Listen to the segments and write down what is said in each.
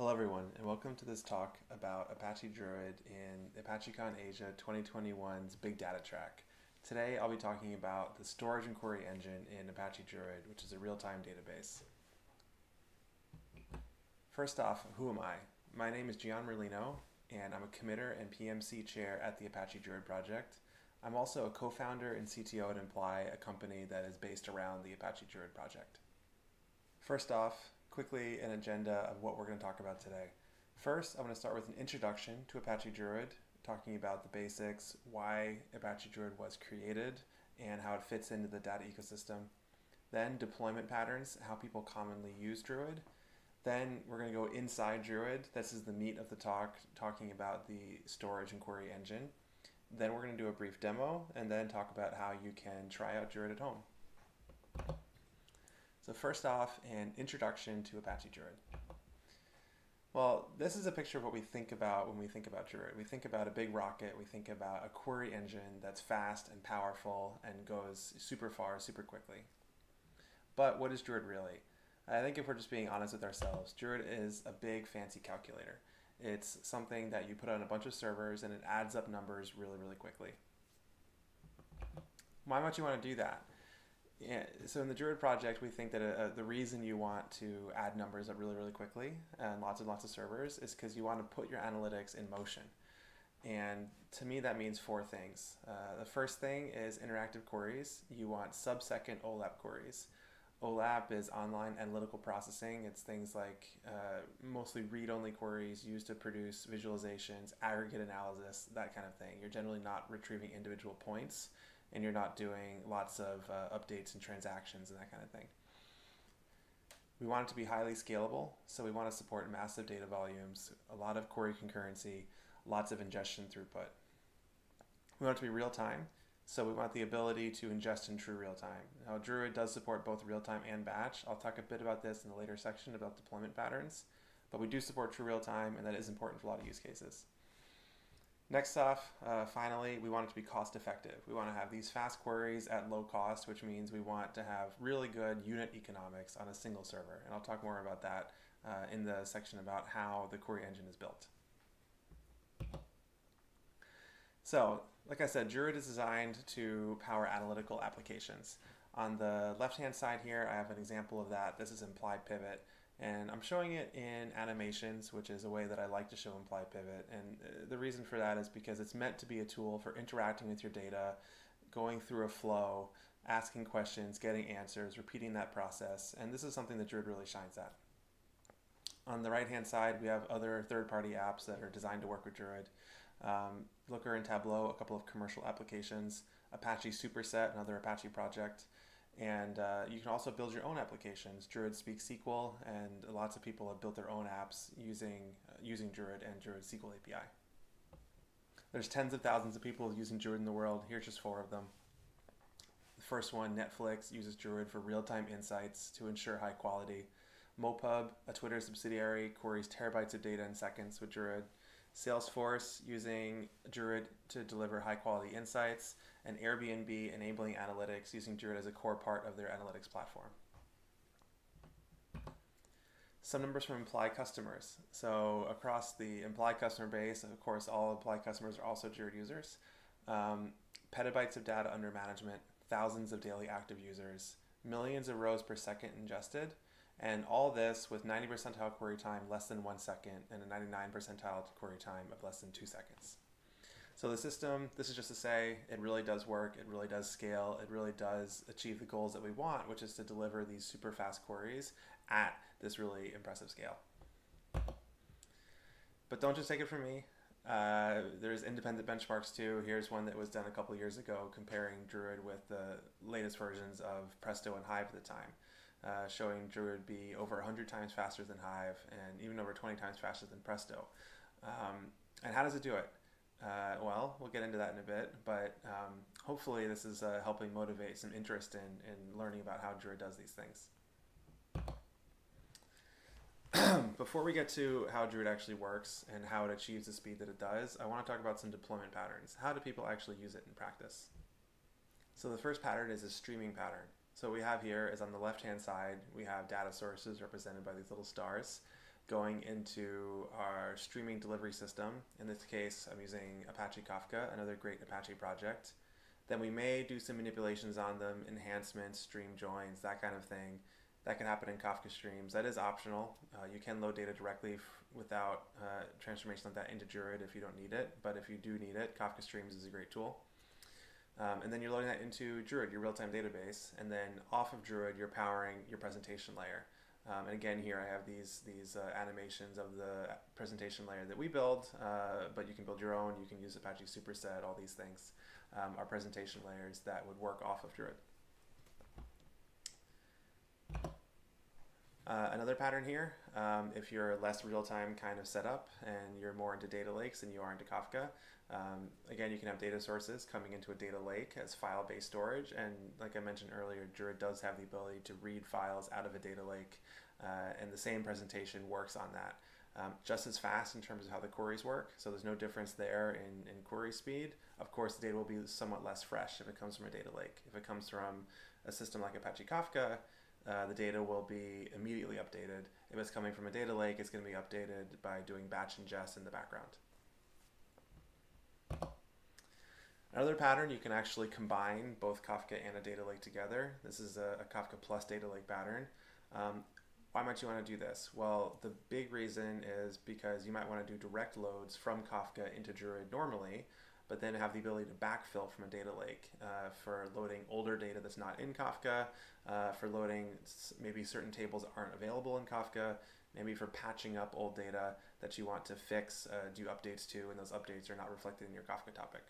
Hello everyone, and welcome to this talk about Apache Druid in ApacheCon Asia 2021's Big Data Track. Today I'll be talking about the storage and query engine in Apache Druid, which is a real-time database. First off, who am I? My name is Gian Merlino, and I'm a committer and PMC chair at the Apache Druid project. I'm also a co-founder and CTO at Imply, a company that is based around the Apache Druid project. First off, quickly an agenda of what we're going to talk about today. First, I'm going to start with an introduction to Apache Druid, talking about the basics, why Apache Druid was created, and how it fits into the data ecosystem. Then deployment patterns, how people commonly use Druid. Then we're going to go inside Druid. This is the meat of the talk, talking about the storage and query engine. Then we're going to do a brief demo, and then talk about how you can try out Druid at home. So first off, an introduction to Apache Druid. Well, this is a picture of what we think about when we think about Druid. We think about a big rocket, we think about a query engine that's fast and powerful and goes super far, super quickly. But what is Druid really? I think if we're just being honest with ourselves, Druid is a big fancy calculator. It's something that you put on a bunch of servers and it adds up numbers really, really quickly. Why might you want to do that? Yeah, so in the Druid project, we think that the reason you want to add numbers up really, really quickly and lots of servers is because you want to put your analytics in motion. And to me, that means four things. The first thing is interactive queries. You want sub-second OLAP queries. OLAP is online analytical processing. It's things like mostly read-only queries used to produce visualizations, aggregate analysis, that kind of thing. You're generally not retrieving individual points, and you're not doing lots of updates and transactions and that kind of thing. We want it to be highly scalable, so we want to support massive data volumes, a lot of query concurrency, lots of ingestion throughput. We want it to be real-time, so we want the ability to ingest in true real-time. Now, Druid does support both real-time and batch. I'll talk a bit about this in a later section about deployment patterns, but we do support true real-time, and that is important for a lot of use cases. Next off, finally, we want it to be cost effective. We want to have these fast queries at low cost, which means we want to have really good unit economics on a single server. And I'll talk more about that in the section about how the query engine is built. So, like I said, Druid is designed to power analytical applications. On the left-hand side here, I have an example of that. This is Imply Pivot. And I'm showing it in animations, which is a way that I like to show Imply Pivot. And the reason for that is because it's meant to be a tool for interacting with your data, going through a flow, asking questions, getting answers, repeating that process. And this is something that Druid really shines at. On the right-hand side, we have other third-party apps that are designed to work with Druid. Looker and Tableau, a couple of commercial applications, Apache Superset, another Apache project. And you can also build your own applications. Druid speaks SQL, and lots of people have built their own apps using Druid and Druid SQL API. There's tens of thousands of people using Druid in the world. Here's just four of them. The first one, Netflix, uses Druid for real-time insights to ensure high quality. MoPub, a Twitter subsidiary, queries terabytes of data in seconds with Druid. Salesforce using Druid to deliver high quality insights, and Airbnb enabling analytics using Druid as a core part of their analytics platform. Some numbers from Imply customers. So across the Imply customer base, of course, all Imply customers are also Druid users. Petabytes of data under management, thousands of daily active users, millions of rows per second ingested, and all this with 90th percentile query time less than 1 second and a 99th percentile query time of less than 2 seconds. So the system, this is just to say, it really does work, it really does scale, it really does achieve the goals that we want, which is to deliver these super fast queries at this really impressive scale. But don't just take it from me. There's independent benchmarks too. Here's one that was done a couple years ago comparing Druid with the latest versions of Presto and Hive at the time, showing Druid be over 100 times faster than Hive and even over 20 times faster than Presto. And how does it do it? Well, we'll get into that in a bit, but hopefully this is helping motivate some interest in learning about how Druid does these things. Before we get to how Druid actually works and how it achieves the speed that it does, I want to talk about some deployment patterns. How do people actually use it in practice? So the first pattern is a streaming pattern. So what we have here is on the left-hand side, we have data sources represented by these little stars going into our streaming delivery system. In this case, I'm using Apache Kafka, another great Apache project. Then we may do some manipulations on them, enhancements, stream joins, that kind of thing. That can happen in Kafka Streams. That is optional. You can load data directly without transformation like that into Druid if you don't need it. But if you do need it, Kafka Streams is a great tool. And then you're loading that into Druid, your real-time database. And then off of Druid, you're powering your presentation layer. And again, here I have these animations of the presentation layer that we build, but you can build your own. You can use Apache Superset, all these things are presentation layers that would work off of Druid. Another pattern here, if you're less real-time kind of setup and you're more into data lakes than you are into Kafka, again, you can have data sources coming into a data lake as file-based storage. And like I mentioned earlier, Druid does have the ability to read files out of a data lake, and the same presentation works on that. Just as fast in terms of how the queries work, so there's no difference there in query speed. Of course, the data will be somewhat less fresh if it comes from a data lake. If it comes from a system like Apache Kafka, the data will be immediately updated. If it's coming from a data lake, it's going to be updated by doing batch ingest in the background. Another pattern, you can actually combine both Kafka and a data lake together. This is a Kafka plus data lake pattern. Why might you want to do this? Well, the big reason is because you might want to do direct loads from Kafka into Druid normally, but then have the ability to backfill from a data lake for loading older data that's not in Kafka, for loading maybe certain tables that aren't available in Kafka, maybe for patching up old data that you want to fix, do updates to, and those updates are not reflected in your Kafka topic.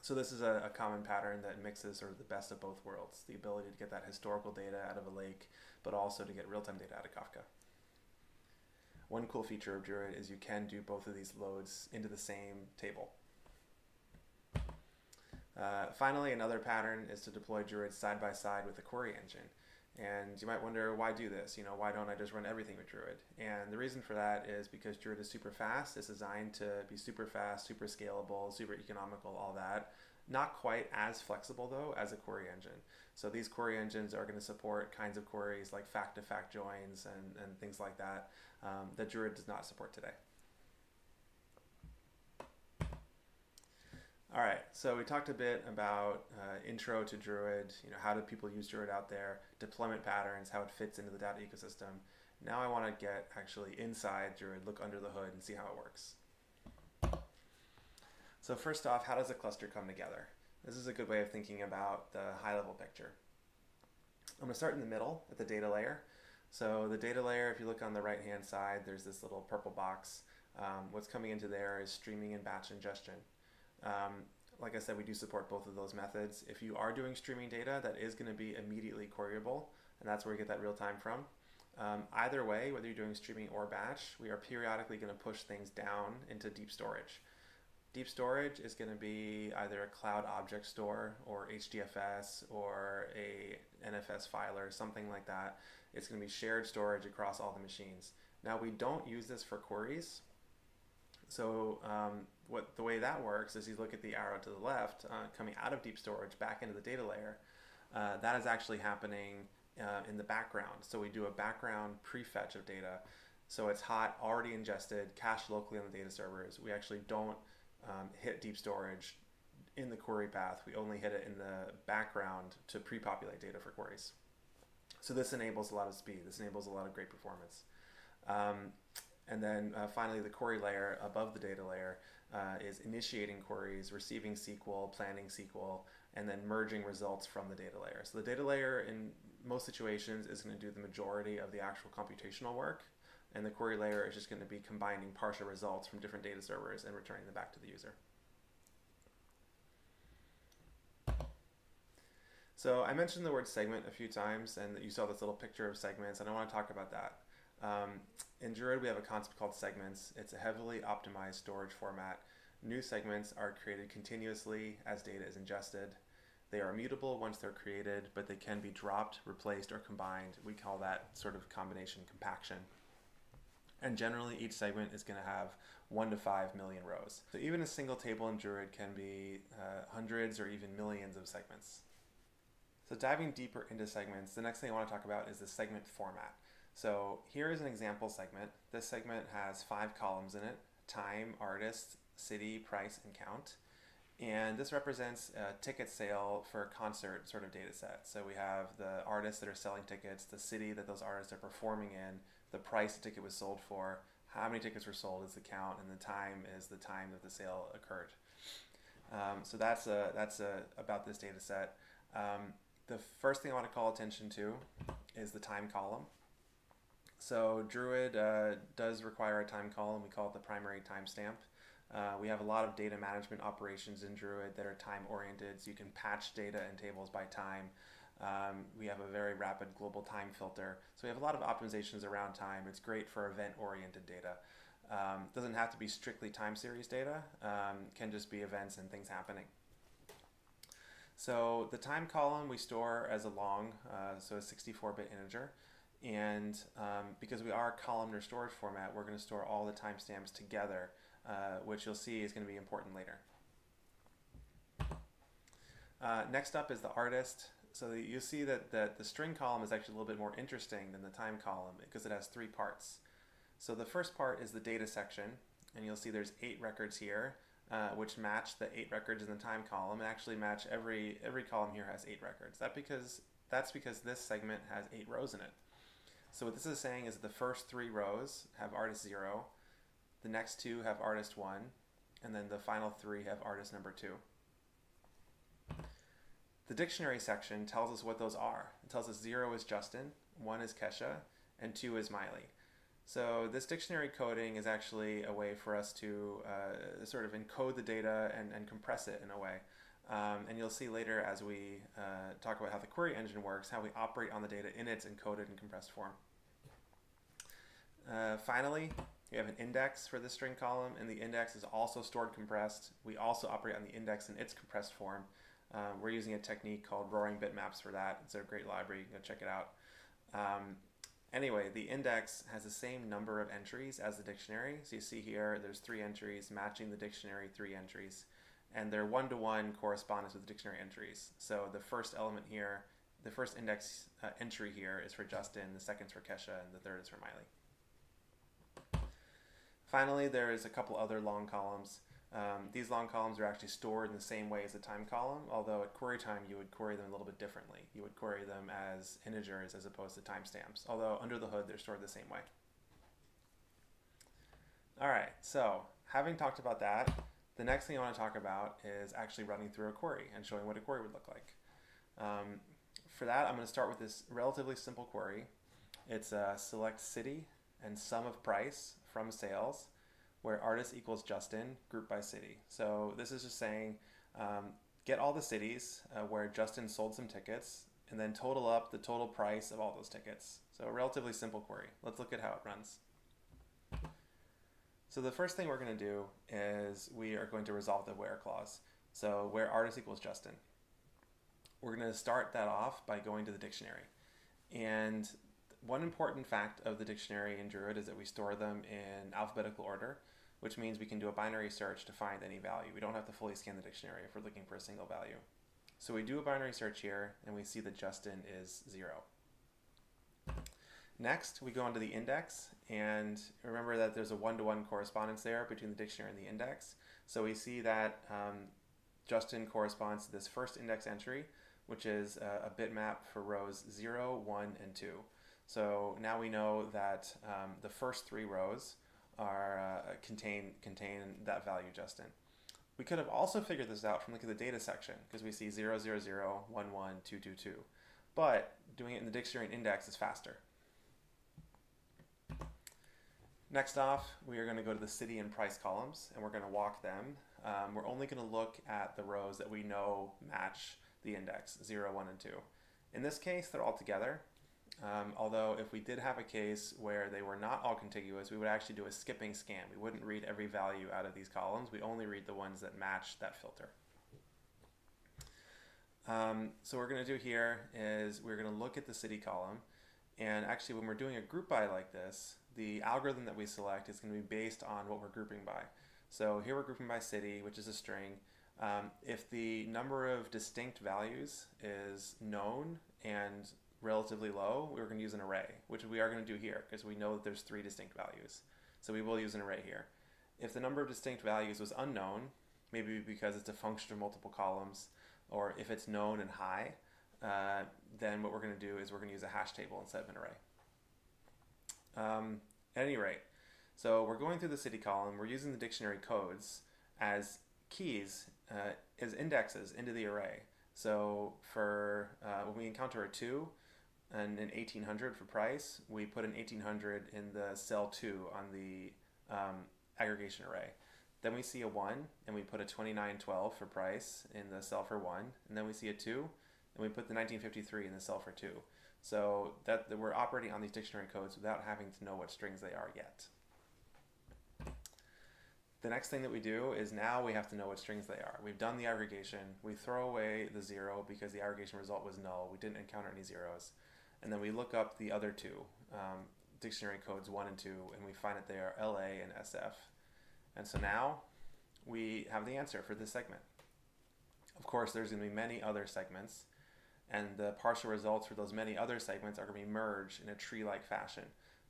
So this is a common pattern that mixes sort of the best of both worlds, the ability to get that historical data out of a lake, but also to get real-time data out of Kafka. One cool feature of Druid is you can do both of these loads into the same table. Finally, another pattern is to deploy Druid side by side with the query engine. And you might wonder, why do this? You know, why don't I just run everything with Druid? And the reason for that is because Druid is super fast. It's designed to be super fast, super scalable, super economical, all that. Not quite as flexible, though, as a query engine. So these query engines are going to support kinds of queries like fact-to-fact joins and things like that that Druid does not support today. All right, so we talked a bit about intro to Druid, you know, how do people use Druid out there, deployment patterns, how it fits into the data ecosystem. Now I want to get actually inside Druid, look under the hood and see how it works. So first off, how does a cluster come together? This is a good way of thinking about the high-level picture. I'm going to start in the middle at the data layer. So the data layer, if you look on the right-hand side, there's this little purple box. What's coming into there is streaming and batch ingestion. Like I said, we do support both of those methods. If you are doing streaming data, that is going to be immediately queryable, and that's where we get that real time from. Either way, whether you're doing streaming or batch, we are periodically going to push things down into deep storage. Deep storage is going to be either a cloud object store or HDFS or a NFS filer, something like that. It's going to be shared storage across all the machines. Now, we don't use this for queries. So the way that works is you look at the arrow to the left coming out of deep storage back into the data layer. That is actually happening in the background. So we do a background prefetch of data. So it's hot, already ingested, cached locally on the data servers. We actually don't hit deep storage in the query path. We only hit it in the background to pre-populate data for queries. So this enables a lot of speed. This enables a lot of great performance. And then finally, the query layer above the data layer is initiating queries, receiving SQL, planning SQL, and then merging results from the data layer. So the data layer in most situations is going to do the majority of the actual computational work, and the query layer is just going to be combining partial results from different data servers and returning them back to the user. So I mentioned the word segment a few times, and you saw this little picture of segments, and I want to talk about that. In Druid, we have a concept called segments. It's a heavily optimized storage format. New segments are created continuously as data is ingested. They are immutable once they're created, but they can be dropped, replaced, or combined. We call that sort of combination compaction. And generally, each segment is going to have 1 to 5 million rows. So even a single table in Druid can be hundreds or even millions of segments. So diving deeper into segments, the next thing I want to talk about is the segment format. So here is an example segment. This segment has 5 columns in it: time, artist, city, price, and count. And this represents a ticket sale for a concert sort of data set. So we have the artists that are selling tickets, the city that those artists are performing in, the price the ticket was sold for, how many tickets were sold is the count, and the time is the time that the sale occurred. So that's about this data set. The first thing I want to call attention to is the time column. So Druid does require a time column. We call it the primary timestamp. We have a lot of data management operations in Druid that are time-oriented, so you can patch data and tables by time. We have a very rapid global time filter. So we have a lot of optimizations around time. It's great for event-oriented data. Doesn't have to be strictly time series data. Can just be events and things happening. So the time column we store as a long, so a 64-bit integer. And because we are a columnar storage format, we're going to store all the timestamps together, which you'll see is going to be important later. Next up is the artist. So you'll see that the string column is actually a little bit more interesting than the time column because it has 3 parts. So the first part is the data section, and you'll see there's 8 records here, which match the 8 records in the time column, and actually match every column here has 8 records. That's because this segment has 8 rows in it. So what this is saying is that the first 3 rows have artist 0, the next 2 have artist 1, and then the final 3 have artist number 2. The dictionary section tells us what those are. It tells us 0 is Justin, 1 is Kesha, and 2 is Miley. So this dictionary coding is actually a way for us to sort of encode the data and compress it in a way. And you'll see later as we talk about how the query engine works, how we operate on the data in its encoded and compressed form. Finally, we have an index for the string column, and the index is also stored compressed. We also operate on the index in its compressed form. We're using a technique called roaring bitmaps for that. It's a great library. You can go check it out. Anyway, the index has the same number of entries as the dictionary. So you see here, there's 3 entries matching the dictionary 3 entries. And their one-to-one correspondence with the dictionary entries. So the first element here, the first index entry here is for Justin, the second's for Kesha, and the third is for Miley. Finally, there is a couple other long columns. These long columns are actually stored in the same way as the time column, although at query time you would query them a little bit differently. You would query them as integers as opposed to timestamps, although under the hood they're stored the same way. All right, so having talked about that, the next thing I want to talk about is actually running through a query and showing what a query would look like. For that, I'm going to start with this relatively simple query. It's a select city and sum of price from sales, where artist equals Justin, grouped by city. So this is just saying, get all the cities where Justin sold some tickets, and then total up the total price of all those tickets. So a relatively simple query. Let's look at how it runs. So the first thing we're going to do is we are going to resolve the where clause. So where artist equals Justin. We're going to start that off by going to the dictionary. And one important fact of the dictionary in Druid is that we store them in alphabetical order, which means we can do a binary search to find any value. We don't have to fully scan the dictionary if we're looking for a single value. So we do a binary search here, and we see that Justin is 0. Next, we go onto the index, and remember that there's a one-to-one correspondence there between the dictionary and the index. So we see that Justin corresponds to this first index entry, which is a bitmap for rows 0, 1, and 2. So now we know that the first 3 rows are contain that value Justin. We could have also figured this out from looking at the data section, because we see 0, 0, 0, 1, 1, 2, 2, 2. But doing it in the dictionary and index is faster. Next off, we are going to go to the city and price columns, and we're going to walk them. We're only going to look at the rows that we know match the index, 0, 1, and 2. In this case, they're all together, although if we did have a case where they were not all contiguous, we would actually do a skipping scan. We wouldn't read every value out of these columns. We only read the ones that match that filter. So what we're going to do here is we're going to look at the city column, and actually when we're doing a group by like this, the algorithm that we select is going to be based on what we're grouping by. So here we're grouping by city, which is a string. If the number of distinct values is known and relatively low, we're going to use an array, which we are going to do here because we know that there's 3 distinct values. So we will use an array here. If the number of distinct values was unknown, maybe because it's a function of multiple columns, or if it's known and high, then what we're going to do is we're going to use a hash table instead of an array. At any rate, so we're going through the city column, we're using the dictionary codes as keys, as indexes into the array. So for when we encounter a 2 and an 1800 for price, we put an 1800 in the cell 2 on the aggregation array. Then we see a 1 and we put a 2912 for price in the cell for 1, and then we see a 2 and we put the 1953 in the cell for 2. So that we're operating on these dictionary codes without having to know what strings they are yet. The next thing that we do is now we have to know what strings they are. We've done the aggregation. We throw away the 0 because the aggregation result was null. We didn't encounter any 0s. And then we look up the other 2, dictionary codes 1 and 2, and we find that they are LA and SF. And so now we have the answer for this segment. Of course, there's going to be many other segments, and the partial results for those many other segments are going to be merged in a tree-like fashion.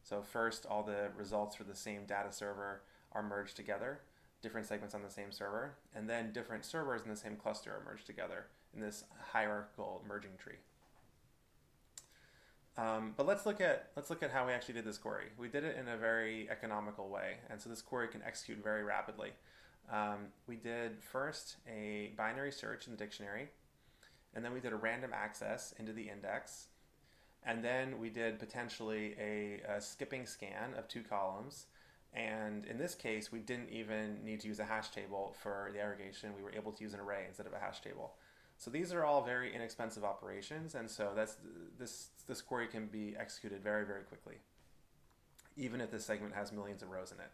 So first, all the results for the same data server are merged together, different segments on the same server, and then different servers in the same cluster are merged together in this hierarchical merging tree. But let's look at how we actually did this query. We did it in a very economical way, and so this query can execute very rapidly. We did first a binary search in the dictionary, and then we did a random access into the index, and then we did potentially a skipping scan of 2 columns. And in this case, we didn't even need to use a hash table for the aggregation. We were able to use an array instead of a hash table. So these are all very inexpensive operations, and so this query can be executed very, very quickly, even if this segment has millions of rows in it.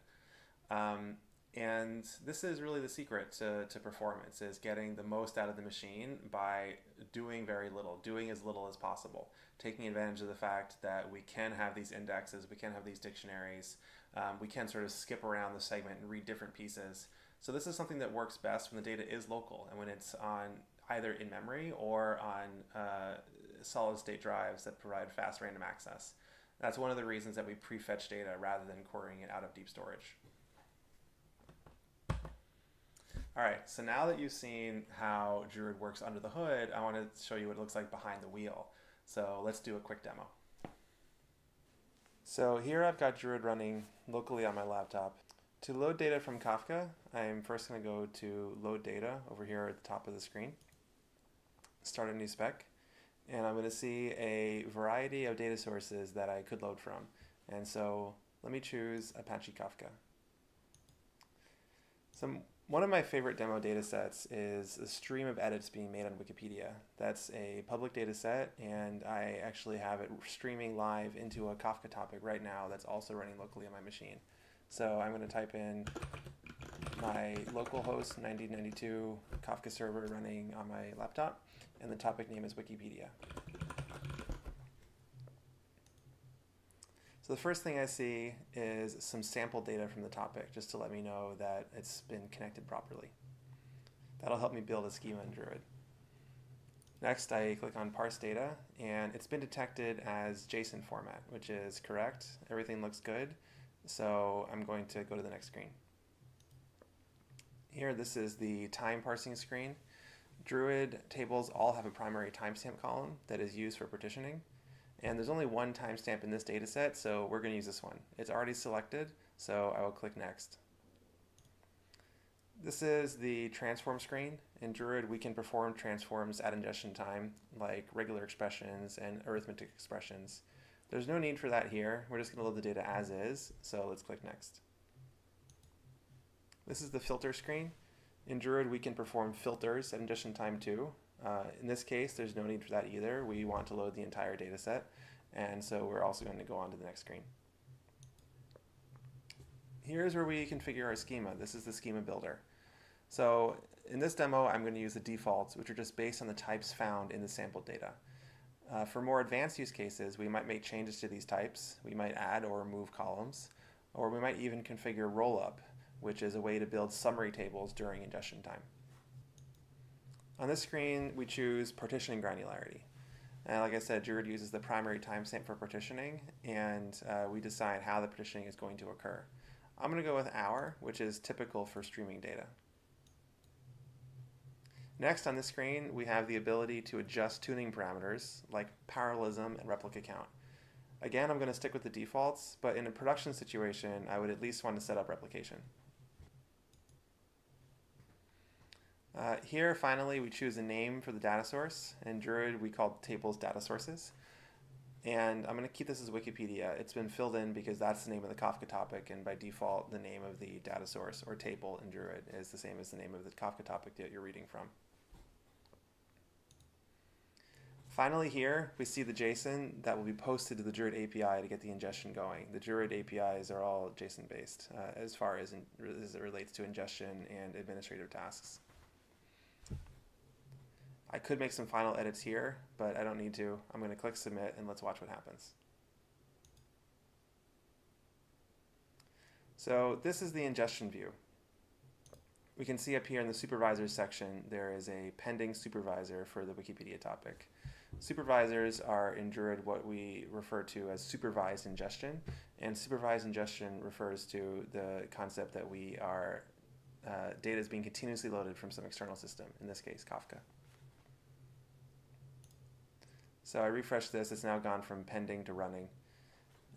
And this is really the secret to performance, is getting the most out of the machine by doing very little, doing as little as possible, taking advantage of the fact that we can have these indexes, we can have these dictionaries, we can sort of skip around the segment and read different pieces. So this is something that works best when the data is local and when it's on either in memory or on solid state drives that provide fast random access. That's one of the reasons that we prefetch data rather than querying it out of deep storage. All right, so now that you've seen how Druid works under the hood, I want to show you what it looks like behind the wheel. So let's do a quick demo. So here I've got Druid running locally on my laptop. To load data from Kafka, I'm first going to go to Load Data over here at the top of the screen, start a new spec, and I'm going to see a variety of data sources that I could load from. And so let me choose Apache Kafka. One of my favorite demo data sets is a stream of edits being made on Wikipedia. That's a public data set, and I actually have it streaming live into a Kafka topic right now that's also running locally on my machine. So I'm going to type in my localhost 1992 Kafka server running on my laptop, and the topic name is Wikipedia. So the first thing I see is some sample data from the topic, just to let me know that it's been connected properly. That'll help me build a schema in Druid. Next, I click on Parse Data, and it's been detected as JSON format, which is correct. Everything looks good, so I'm going to go to the next screen. Here, this is the time parsing screen. Druid tables all have a primary timestamp column that is used for partitioning. And there's only one timestamp in this data set, so we're going to use this one. It's already selected, so I will click Next. This is the transform screen. In Druid, we can perform transforms at ingestion time, like regular expressions and arithmetic expressions. There's no need for that here. We're just going to load the data as is, so let's click Next. This is the filter screen. In Druid, we can perform filters at ingestion time too. In this case, there's no need for that either. We want to load the entire data set, and so we're also going to go on to the next screen. Here's where we configure our schema. This is the schema builder. So in this demo, I'm going to use the defaults, which are just based on the types found in the sample data. For more advanced use cases, we might make changes to these types. We might add or remove columns, or we might even configure rollup, which is a way to build summary tables during ingestion time. On this screen, we choose partitioning granularity. And like I said, Druid uses the primary timestamp for partitioning, and we decide how the partitioning is going to occur. I'm going to go with hour, which is typical for streaming data. Next on this screen, we have the ability to adjust tuning parameters like parallelism and replica count. Again, I'm going to stick with the defaults, but in a production situation, I would at least want to set up replication. Here, finally, we choose a name for the data source. In Druid, we call tables data sources. And I'm going to keep this as Wikipedia. It's been filled in because that's the name of the Kafka topic, and by default, the name of the data source or table in Druid is the same as the name of the Kafka topic that you're reading from. Finally here, we see the JSON that will be posted to the Druid API to get the ingestion going. The Druid APIs are all JSON-based as far as it relates to ingestion and administrative tasks. I could make some final edits here, but I don't need to. I'm going to click submit and let's watch what happens. So this is the ingestion view. We can see up here in the supervisors section, there is a pending supervisor for the Wikipedia topic. Supervisors are in Druid what we refer to as supervised ingestion, and supervised ingestion refers to the concept that we are data is being continuously loaded from some external system, in this case, Kafka. So I refresh this, it's now gone from pending to running.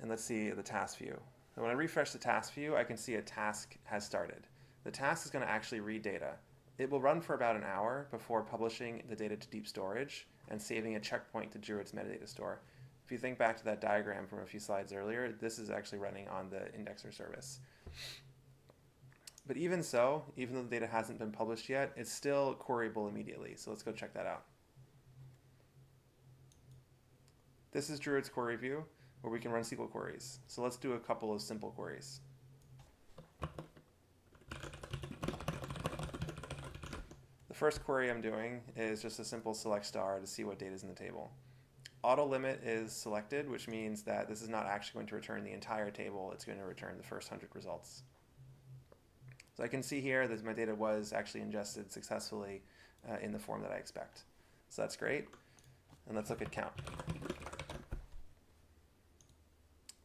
And let's see the task view. And when I refresh the task view, I can see a task has started. The task is going to actually read data. It will run for about an hour before publishing the data to deep storage and saving a checkpoint to Druid's metadata store. If you think back to that diagram from a few slides earlier, this is actually running on the indexer service. But even so, even though the data hasn't been published yet, it's still queryable immediately. So let's go check that out. This is Druid's query view, where we can run SQL queries. So let's do a couple of simple queries. The first query I'm doing is just a simple select star to see what data is in the table. Auto limit is selected, which means that this is not actually going to return the entire table. It's going to return the first 100 results. So I can see here that my data was actually ingested successfully in the form that I expect. So that's great. And let's look at count.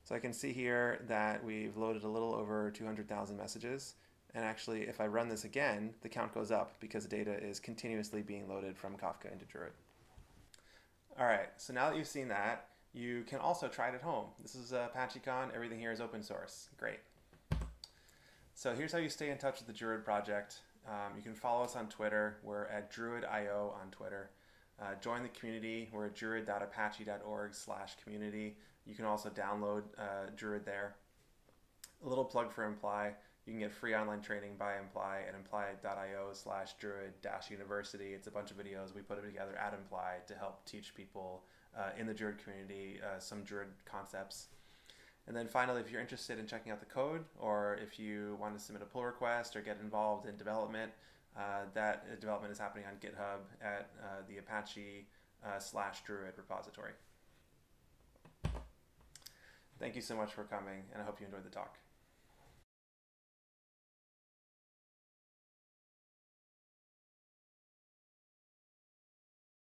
So I can see here that we've loaded a little over 200,000 messages. And actually, if I run this again, the count goes up because the data is continuously being loaded from Kafka into Druid. All right, so now that you've seen that, you can also try it at home. This is ApacheCon. Everything here is open source. Great. So here's how you stay in touch with the Druid project. You can follow us on Twitter. We're at druid.io on Twitter. Join the community. We're at druid.apache.org/community. You can also download Druid there. A little plug for Imply. You can get free online training by Imply at imply.io/druid-university. It's a bunch of videos. We put it together at Imply to help teach people in the Druid community some Druid concepts. And then finally, if you're interested in checking out the code, or if you want to submit a pull request or get involved in development, that development is happening on GitHub at the Apache/Druid repository. Thank you so much for coming, and I hope you enjoyed the talk.